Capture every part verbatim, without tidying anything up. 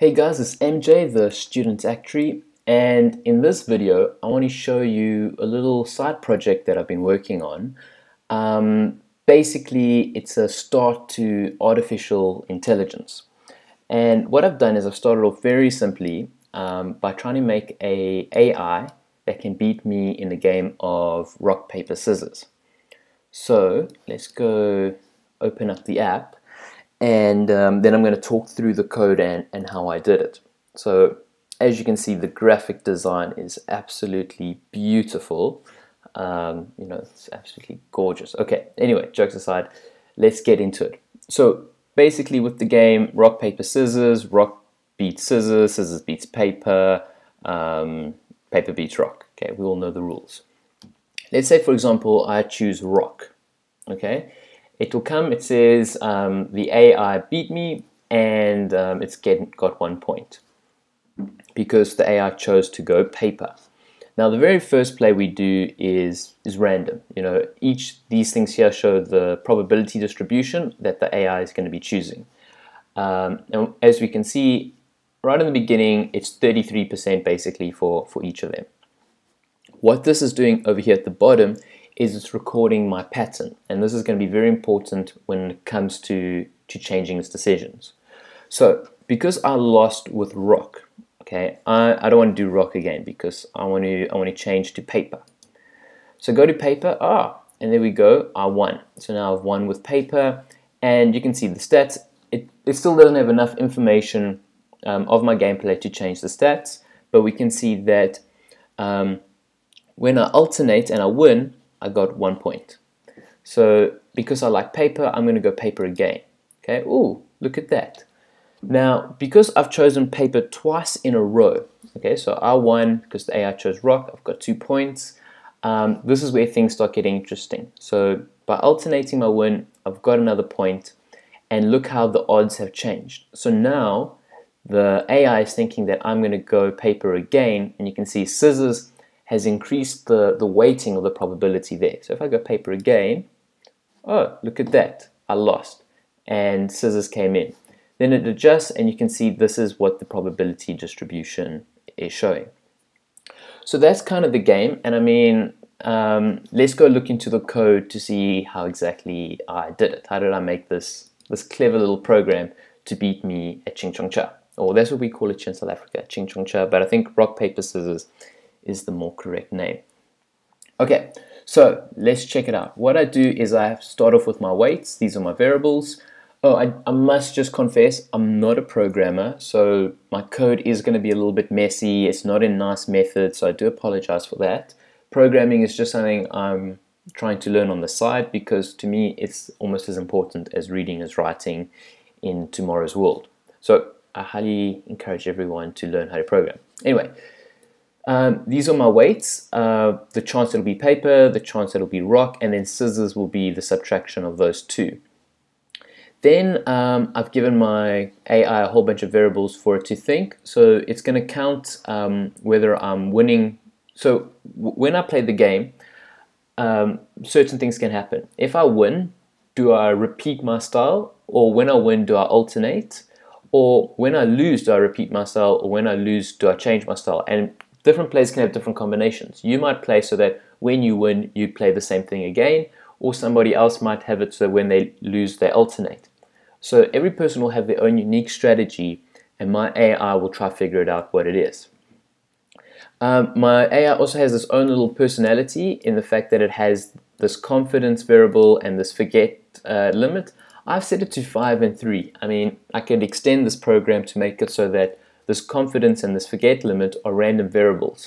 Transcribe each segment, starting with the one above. Hey guys, it's M J, the student actuary, and in this video I want to show you a little side project that I've been working on. Um, basically it's a start to artificial intelligence, and what I've done is I've started off very simply um, by trying to make an A I that can beat me in the game of rock, paper, scissors. So let's go open up the app. And um, then I'm going to talk through the code and, and how I did it. So as you can see, the graphic design is absolutely beautiful. Um, you know, it's absolutely gorgeous. Okay, anyway, jokes aside, let's get into it. So basically with the game, rock, paper, scissors, rock beats scissors, scissors beats paper, um, paper beats rock. Okay, we all know the rules. Let's say, for example, I choose rock, okay? It will come, it says um, the A I beat me, and um, it's get, got one point because the A I chose to go paper. Now the very first play we do is, is random. You know, each these things here show the probability distribution that the A I is going to be choosing. Um, and as we can see, right in the beginning, it's thirty-three percent basically for, for each of them. What this is doing over here at the bottom is it's recording my pattern, and this is going to be very important when it comes to, to changing its decisions. So because I lost with rock, okay, I, I don't want to do rock again because I want to I want to change to paper. So go to paper, ah, and there we go, I won. So now I've won with paper, and you can see the stats. It, it still doesn't have enough information um, of my gameplay to change the stats, but we can see that um, when I alternate and I win, I got one point. So because I like paper, I'm going to go paper again. Okay, ooh, look at that. Now, because I've chosen paper twice in a row, okay, so I won because the A I chose rock, I've got two points. Um, this is where things start getting interesting. So by alternating my win, I've got another point, and look how the odds have changed. So now the A I is thinking that I'm going to go paper again, and you can see scissors has increased the, the weighting of the probability there. So if I go paper again, oh, look at that, I lost, and scissors came in. Then it adjusts, and you can see this is what the probability distribution is showing. So that's kind of the game, and I mean, um, let's go look into the code to see how exactly I did it. How did I make this, this clever little program to beat me at Ching Chong Cha? Or that's what we call it in South Africa, Ching Chong Cha, but I think rock, paper, scissors is the more correct name. Okay, so let's check it out. What I do is I start off with my weights. These are my variables. Oh, I, I must just confess, I'm not a programmer, so my code is going to be a little bit messy. It's not in nice method, so I do apologize for that. Programming is just something I'm trying to learn on the side because to me it's almost as important as reading as writing in tomorrow's world. So I highly encourage everyone to learn how to program. Anyway, Um, these are my weights, uh, the chance it'll be paper, the chance it'll be rock, and then scissors will be the subtraction of those two. Then um, I've given my A I a whole bunch of variables for it to think, so it's going to count um, whether I'm winning. So w when I play the game, um, certain things can happen. If I win, do I repeat my style, or when I win, do I alternate, or when I lose, do I repeat my style, or when I lose, do I change my style? And different players can have different combinations. You might play so that when you win, you play the same thing again, or somebody else might have it so that when they lose, they alternate. So every person will have their own unique strategy, and my A I will try to figure it out what it is. Um, my A I also has its own little personality in the fact that it has this confidence variable and this forget uh, limit. I've set it to five and three. I mean, I could extend this program to make it so that this confidence and this forget limit are random variables.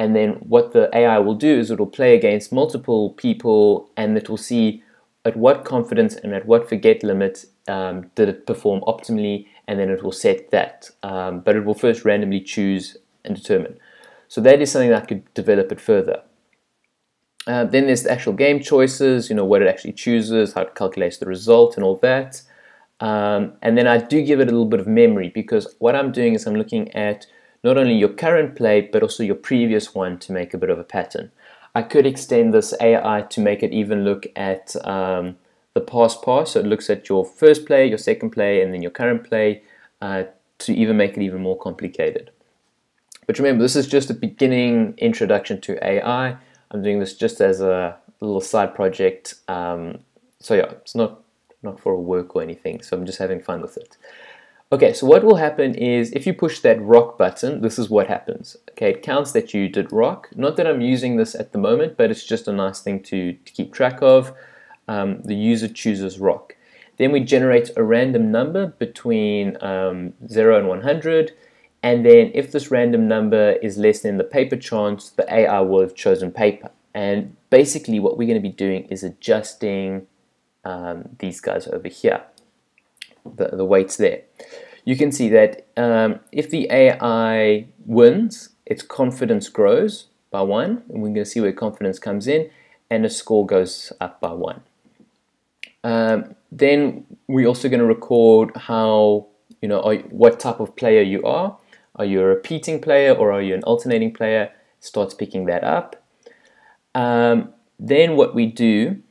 And then what the A I will do is it will play against multiple people, and it will see at what confidence and at what forget limit um, did it perform optimally, and then it will set that. Um, but it will first randomly choose and determine. So that is something that I could develop it further. Uh, then there's the actual game choices, you know, what it actually chooses, how it calculates the result and all that. Um, and then I do give it a little bit of memory, because what I'm doing is I'm looking at not only your current play but also your previous one to make a bit of a pattern. I could extend this A I to make it even look at um, the past pass, so it looks at your first play, your second play, and then your current play uh, to even make it even more complicated. But remember, this is just a beginning introduction to A I. I'm doing this just as a little side project. Um, so yeah, it's not, not for work or anything. So I'm just having fun with it. Okay, so what will happen is if you push that rock button, this is what happens. Okay, it counts that you did rock. Not that I'm using this at the moment, but it's just a nice thing to, to keep track of. Um, the user chooses rock. Then we generate a random number between um, zero and one hundred. And then if this random number is less than the paper chance, the A I will have chosen paper. And basically what we're going to be doing is adjusting um, these guys over here. The, the weights there. You can see that um, if the A I wins, its confidence grows by one, and we're going to see where confidence comes in, and a score goes up by one. Um, then we're also going to record how, you know, are, what type of player you are. Are you a repeating player or are you an alternating player? Starts picking that up. Um, then what we do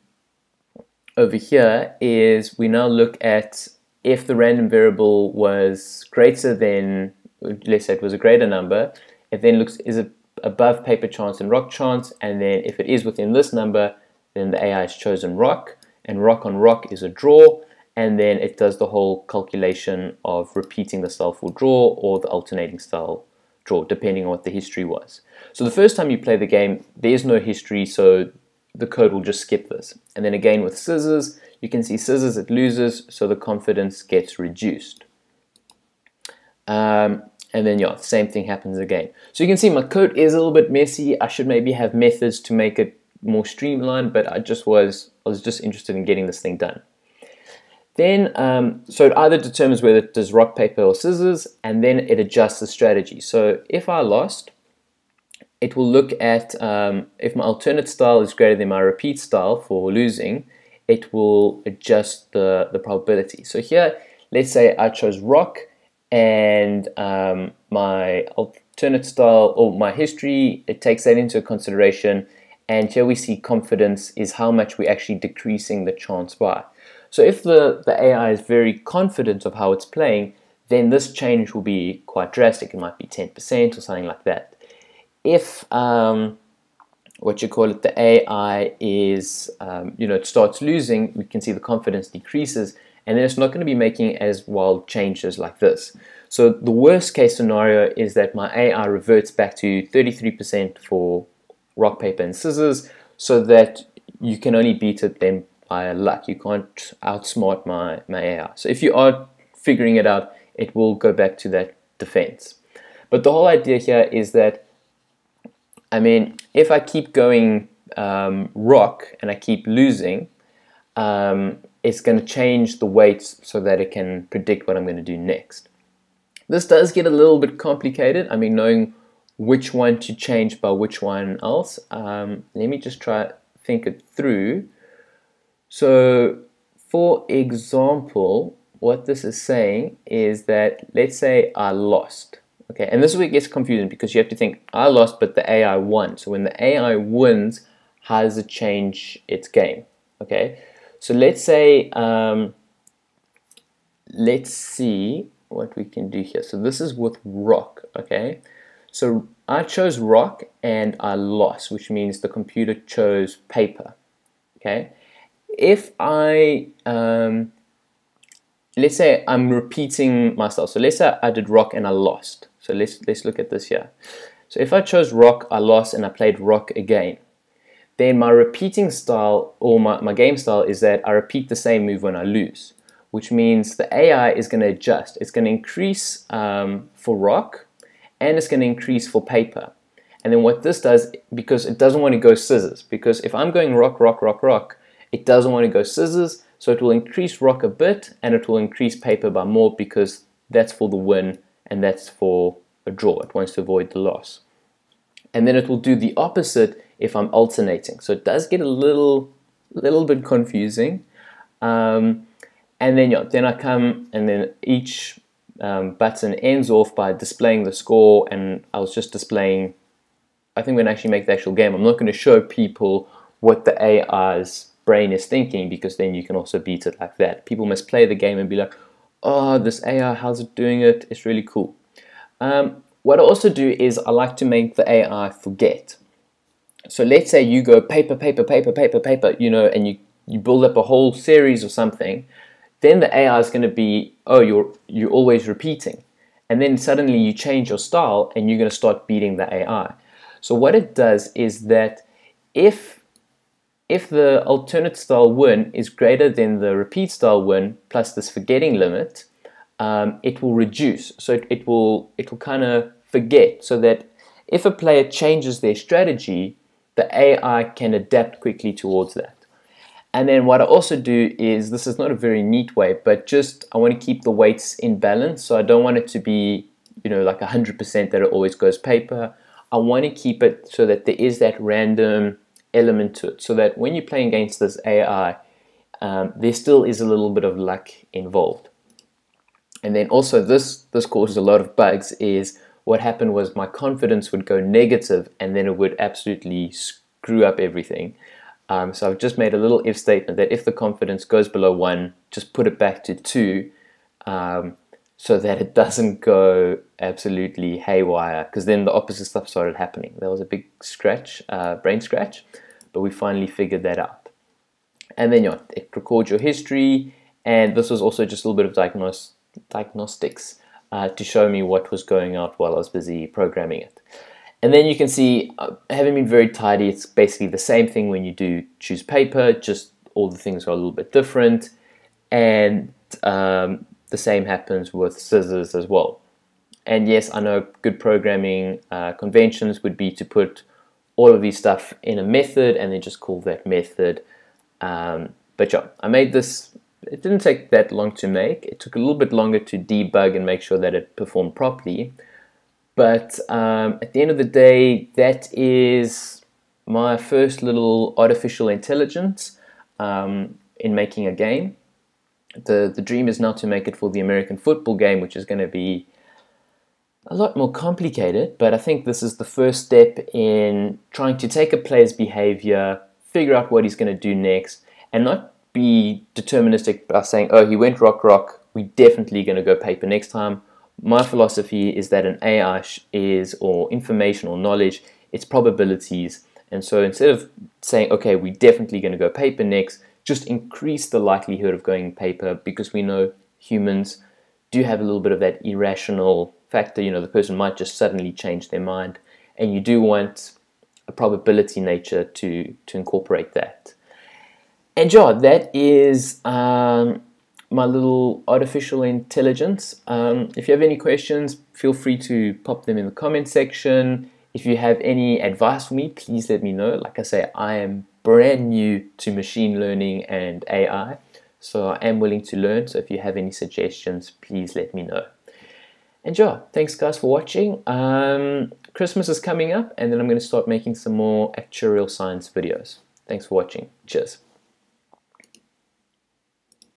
over here is we now look at if the random variable was greater than, let's say it was a greater number, it then looks, is it above paper chance and rock chance? And then if it is within this number, then the A I has chosen rock, and rock on rock is a draw. And then it does the whole calculation of repeating the style for draw or the alternating style draw, depending on what the history was. So the first time you play the game, there's no history, so the code will just skip this. And then again with scissors, you can see scissors, it loses, so the confidence gets reduced. Um, and then, yeah, same thing happens again. So you can see my code is a little bit messy. I should maybe have methods to make it more streamlined, but I just was, I was just interested in getting this thing done. Then, um, so it either determines whether it does rock, paper, or scissors, and then it adjusts the strategy. So if I lost, it will look at um, if my alternate style is greater than my repeat style for losing, it will adjust the, the probability. So here, let's say I chose rock and um, my alternate style or my history, it takes that into consideration. And here we see confidence is how much we're actually decreasing the chance by. So if the, the A I is very confident of how it's playing, then this change will be quite drastic. It might be ten percent or something like that. If um, what you call it, the A I is, um, you know, it starts losing, we can see the confidence decreases, and then it's not going to be making as wild changes like this. So the worst case scenario is that my A I reverts back to thirty-three percent for rock, paper, and scissors, so that you can only beat it then by luck. You can't outsmart my, my A I. So if you are figuring it out, it will go back to that defense. But the whole idea here is that, I mean, if I keep going um, rock and I keep losing, um, it's going to change the weights so that it can predict what I'm going to do next. This does get a little bit complicated. I mean, knowing which one to change by which one else. Um, let me just try think it through. So, for example, what this is saying is that, let's say I lost. Okay, and this is where it gets confusing because you have to think, I lost, but the A I won. So when the A I wins, how does it change its game? Okay, so let's say, um, let's see what we can do here. So this is with rock, okay? So I chose rock and I lost, which means the computer chose paper, okay? If I, um, let's say I'm repeating myself. So let's say I did rock and I lost. So let's, let's look at this here. So if I chose rock, I lost, and I played rock again, then my repeating style or my, my game style is that I repeat the same move when I lose, which means the A I is going to adjust. It's going to increase um, for rock, and it's going to increase for paper. And then what this does, because it doesn't want to go scissors, because if I'm going rock, rock, rock, rock, it doesn't want to go scissors, so it will increase rock a bit, and it will increase paper by more because that's for the win and that's for a draw. It wants to avoid the loss. And then it will do the opposite if I'm alternating. So it does get a little little bit confusing. Um, and then, yeah, then I come and then each um, button ends off by displaying the score, and I was just displaying, I think when I actually make the actual game, I'm not going to show people what the A I's brain is thinking because then you can also beat it like that. People must play the game and be like, oh, this A I, how's it doing it? It's really cool. Um, what I also do is I like to make the A I forget. So let's say you go paper, paper, paper, paper, paper, you know, and you, you build up a whole series or something, then the A I is going to be, oh, you're, you're always repeating. And then suddenly you change your style and you're going to start beating the A I. So what it does is that if, if the alternate style win is greater than the repeat style win plus this forgetting limit, um, it will reduce. So it, it will, it will kind of forget, so that if a player changes their strategy, the A I can adapt quickly towards that. And then what I also do is, this is not a very neat way, but just I want to keep the weights in balance. So I don't want it to be, you know, like one hundred percent that it always goes paper. I want to keep it so that there is that random element to it, so that when you're playing against this A I, um, there still is a little bit of luck involved. And then also this, this causes a lot of bugs, is what happened was my confidence would go negative and then it would absolutely screw up everything. Um, so I've just made a little if statement that if the confidence goes below one, just put it back to two, um, so that it doesn't go absolutely haywire, because then the opposite stuff started happening. There was a big scratch, uh, brain scratch, but we finally figured that out. And then, you know, it records your history, and this was also just a little bit of diagnos diagnostics uh, to show me what was going out while I was busy programming it. And then you can see, uh, having been very tidy, it's basically the same thing when you do choose paper, just all the things are a little bit different. And um, the same happens with scissors as well. And yes, I know good programming uh, conventions would be to put all of these stuff in a method and then just call that method. Um, but yeah, I made this, it didn't take that long to make. It took a little bit longer to debug and make sure that it performed properly. But um, at the end of the day, that is my first little artificial intelligence um, in making a game. The, the dream is now to make it for the American football game, which is going to be a lot more complicated. But I think this is the first step in trying to take a player's behavior, figure out what he's going to do next, and not be deterministic by saying, oh, he went rock, rock, we're definitely going to go paper next time. My philosophy is that an A I is, or information or knowledge, it's probabilities. And so instead of saying, okay, we're definitely going to go paper next, just increase the likelihood of going paper, because we know humans do have a little bit of that irrational factor. You know, the person might just suddenly change their mind, and you do want a probability nature to, to incorporate that. And yeah, that is... Um, my little artificial intelligence. Um, if you have any questions, feel free to pop them in the comment section. If you have any advice for me, please let me know. Like I say, I am brand new to machine learning and A I, so I am willing to learn. So if you have any suggestions, please let me know. And yeah, thanks guys for watching. Um, Christmas is coming up, and then I'm going to start making some more actuarial science videos. Thanks for watching. Cheers.